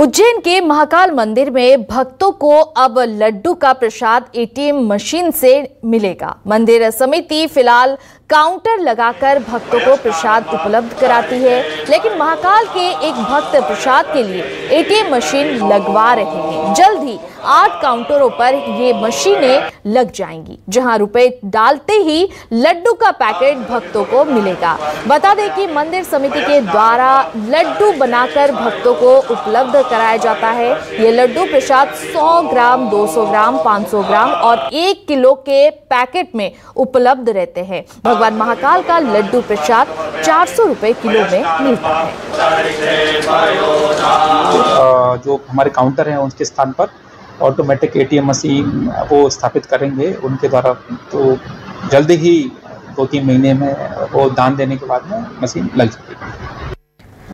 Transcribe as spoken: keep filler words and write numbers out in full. उज्जैन के महाकाल मंदिर में भक्तों को अब लड्डू का prasad A T M machine से मिलेगा। मंदिर समिति फिलहाल काउंटर लगाकर भक्तों को प्रसाद उपलब्ध कराती है, लेकिन महाकाल के एक भक्त प्रसाद के लिए ए टी एम मशीन लगवा रहे हैं। जल्द ही आठ काउंटरों पर ये मशीनें लग जाएंगी, जहां रुपए डालते ही लड्डू का पैकेट भक्तों को मिलेगा। बता दें कि मंदिर समिति के द्वारा लड्डू बनाकर भक्तों को उपलब्ध कराया जाता है। ये लड्डू प्रसाद सौ ग्राम, दो सौ ग्राम, पाँच सौ ग्राम और एक किलो के पैकेट में उपलब्ध रहते हैं। भगवान महाकाल का लड्डू प्रसाद चार सौ रुपए किलो में मिलता है। जो हमारे काउंटर हैं उनके स्थान पर automatic A T M machine वो स्थापित करेंगे उनके द्वारा, तो जल्दी ही दो तीन महीने में वो दान देने के बाद में मशीन लग जाएगी।